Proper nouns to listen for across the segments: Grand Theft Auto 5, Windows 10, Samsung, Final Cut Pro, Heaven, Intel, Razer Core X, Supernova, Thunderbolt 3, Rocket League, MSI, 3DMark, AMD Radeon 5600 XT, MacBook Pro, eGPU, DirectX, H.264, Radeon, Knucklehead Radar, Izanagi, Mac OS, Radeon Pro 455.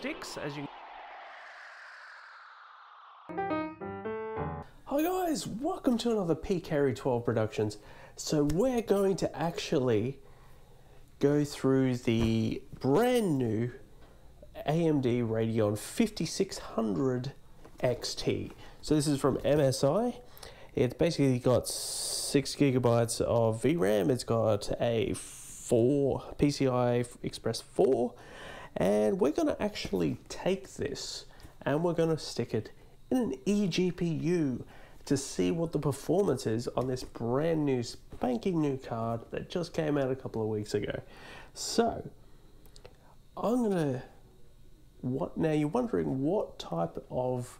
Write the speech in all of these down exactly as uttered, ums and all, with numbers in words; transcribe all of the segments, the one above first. sticks, as you Hi guys, welcome to another PKary twelve Productions. So we're going to actually go through the brand new A M D Radeon fifty-six hundred X T. So this is from M S I. It's basically got six gigabytes of V RAM. It's got a four P C I Express four, and we're going to actually take this and we're going to stick it in an eGPU to see what the performance is on this brand new spanking new card that just came out a couple of weeks ago. So I'm gonna what now you're wondering what type of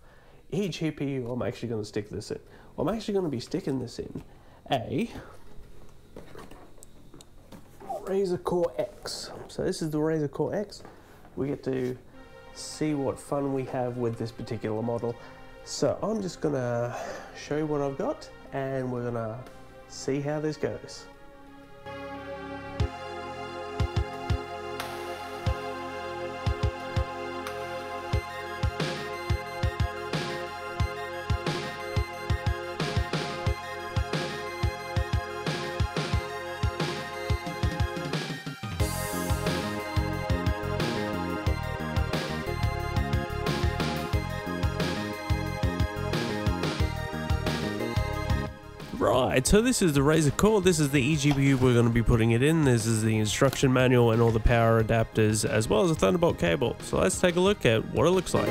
eGPU I'm actually going to stick this in. Well, I'm actually going to be sticking this in a Razer Core X. So this is the Razer Core X. We get to see what fun we have with this particular model. So I'm just gonna show you what I've got and we're gonna see how this goes. Right, so this is the Razer Core, this is the eGPU we're going to be putting it in, this is the instruction manual and all the power adapters as well as a Thunderbolt cable. So let's take a look at what it looks like.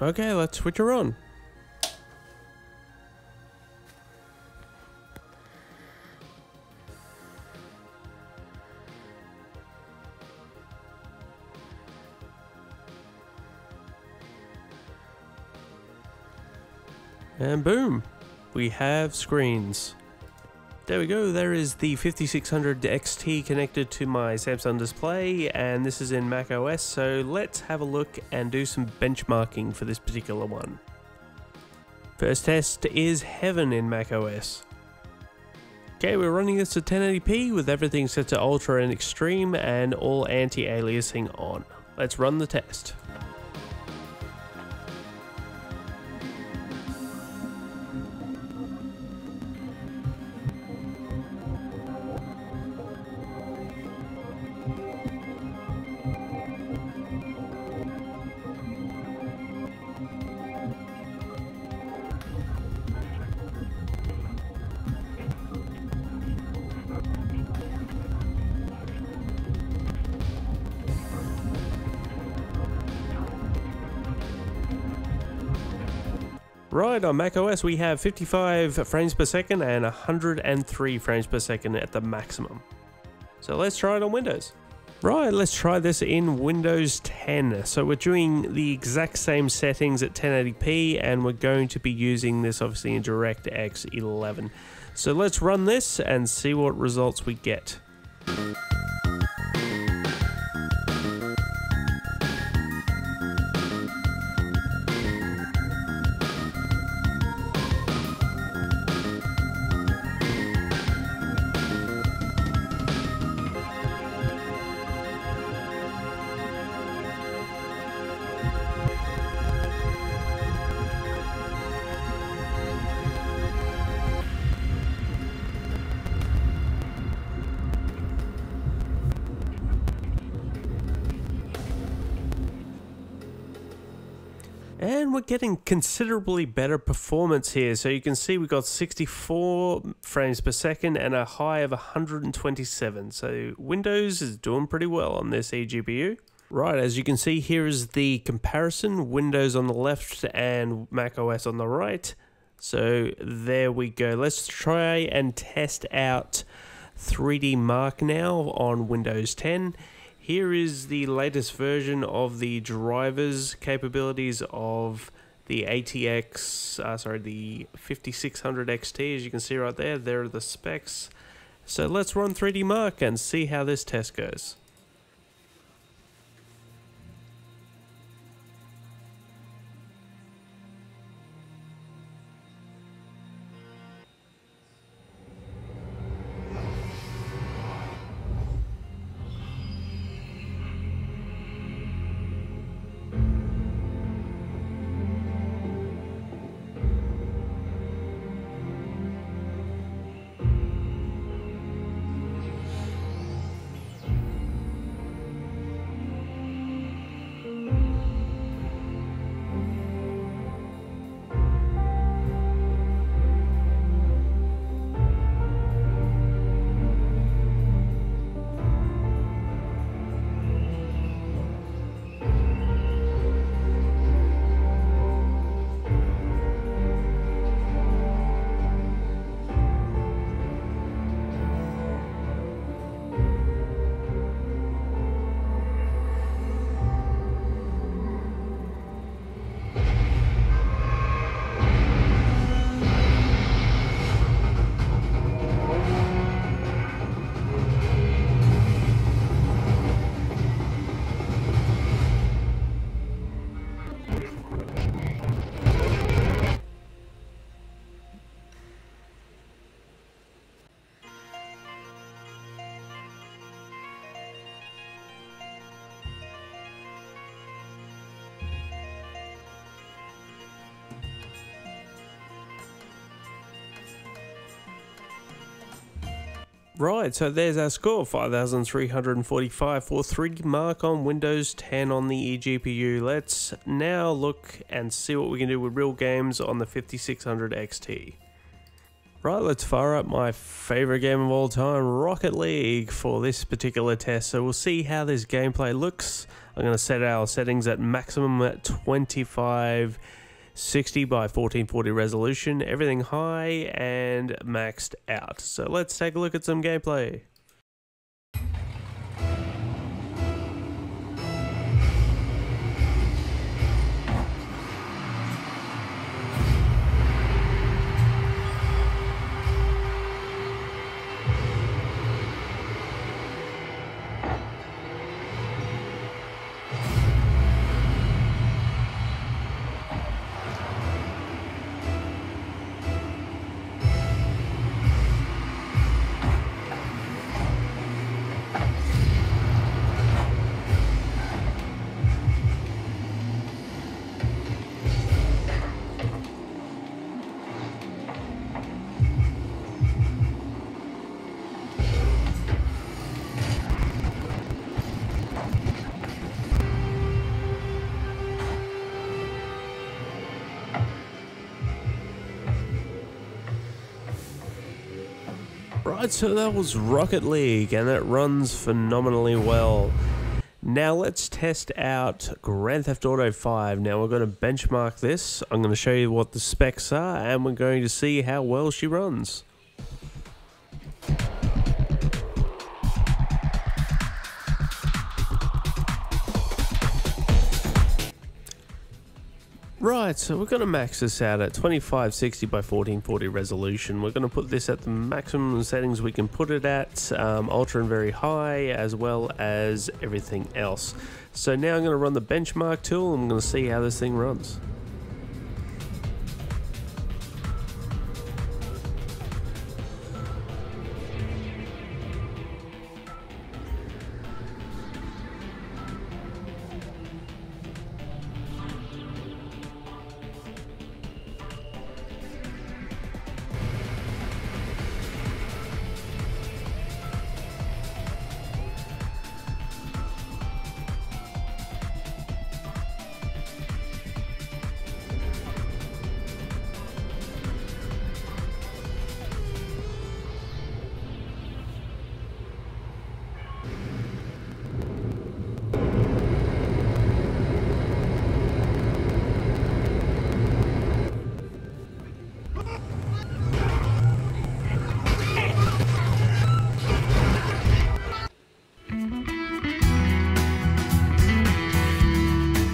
Okay, let's switch her on. And boom, we have screens. There we go, there is the fifty-six hundred X T connected to my Samsung display, and this is in Mac O S, so let's have a look and do some benchmarking for this particular one. First test is Heaven in Mac O S. Okay, we're running this to ten eighty p with everything set to Ultra and Extreme and all anti-aliasing on. Let's run the test. Right, on macOS we have fifty-five frames per second and one hundred and three frames per second at the maximum. So let's try it on Windows. Right, let's try this in Windows ten. So we're doing the exact same settings at ten eighty p and we're going to be using this obviously in DirectX eleven. So let's run this and see what results we get. And we're getting considerably better performance here. So you can see we've got sixty-four frames per second and a high of one hundred and twenty-seven. So Windows is doing pretty well on this eGPU. Right, as you can see, here is the comparison. Windows on the left and macOS on the right. So there we go. Let's try and test out three D Mark now on Windows ten. Here is the latest version of the drivers capabilities of the A T X, uh, sorry, the fifty-six hundred X T, as you can see right there. There are the specs. So let's run three D Mark and see how this test goes. Right, so there's our score, five thousand three hundred forty-five for three D Mark on Windows ten on the eGPU. Let's now look and see what we can do with real games on the fifty-six hundred X T. Right, let's fire up my favorite game of all time, Rocket League, for this particular test. So we'll see how this gameplay looks. I'm going to set our settings at maximum at twenty-five sixty by fourteen forty resolution, everything high and maxed out. So let's take a look at some gameplay. Right, so that was Rocket League, and it runs phenomenally well. Now let's test out Grand Theft Auto five. Now we're going to benchmark this. I'm going to show you what the specs are, and we're going to see how well she runs. Right, so we're going to max this out at twenty-five sixty by fourteen forty resolution. We're going to put this at the maximum settings we can put it at, um, ultra and very high, as well as everything else. So now I'm going to run the benchmark tool, and I'm going to see how this thing runs.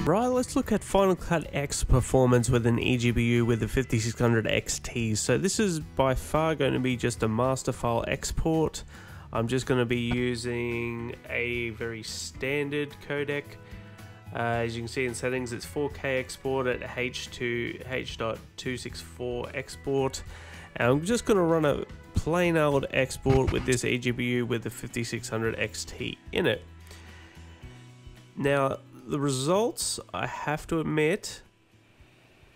Right, let's look at Final Cut X performance with an eGPU with the fifty-six hundred X T. So this is by far going to be just a master file export. I'm just going to be using a very standard codec. Uh, as you can see in settings, it's four K export at H two H two sixty-four export. And I'm just going to run a plain old export with this eGPU with the fifty-six hundred X T in it. Now, the results, I have to admit,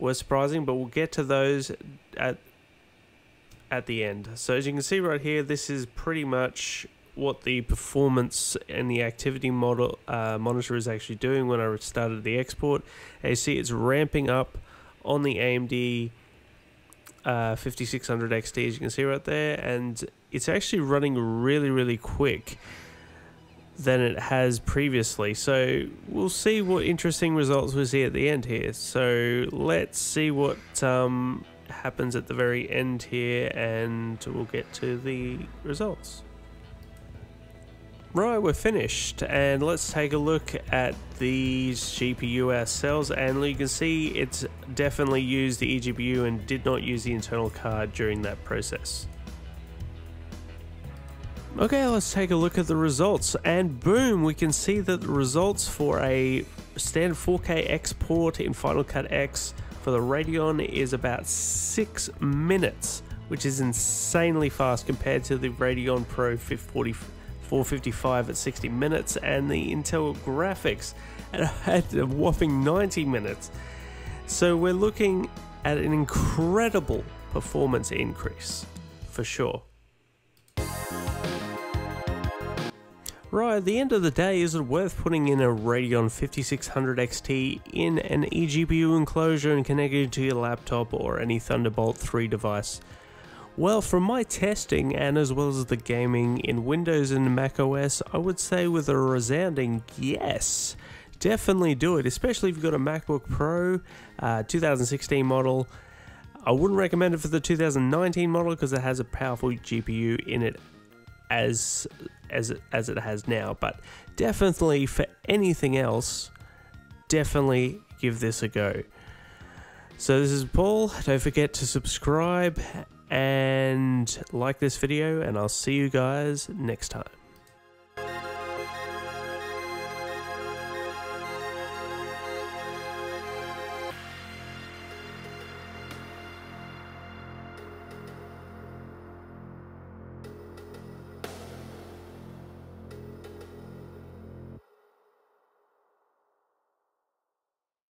were surprising, but we'll get to those at at the end. So as you can see right here, this is pretty much what the performance and the activity model uh, monitor is actually doing when I started the export. And you see it's ramping up on the A M D uh, fifty-six hundred X T, as you can see right there, and it's actually running really, really quick than it has previously. So we'll see what interesting results we see at the end here. So let's see what um, happens at the very end here, and we'll get to the results. Right, we're finished, and let's take a look at the G P U ourselves, and you can see it's definitely used the eGPU and did not use the internal card during that process. Okay, let's take a look at the results, and boom, we can see that the results for a standard four K export in Final Cut X for the Radeon is about six minutes, which is insanely fast compared to the Radeon Pro four fifty-five at sixty minutes and the Intel graphics at a whopping ninety minutes. So we're looking at an incredible performance increase for sure. Right, at the end of the day, is it worth putting in a Radeon fifty-six hundred X T in an eGPU enclosure and connecting it to your laptop or any Thunderbolt three device? Well, from my testing and as well as the gaming in Windows and Mac O S, I would say with a resounding yes. Definitely do it, especially if you've got a MacBook Pro uh, two thousand sixteen model. I wouldn't recommend it for the two thousand nineteen model because it has a powerful G P U in it as as it, as it has now, but definitely for anything else, definitely give this a go. So this is Paul, don't forget to subscribe and like this video, and I'll see you guys next time.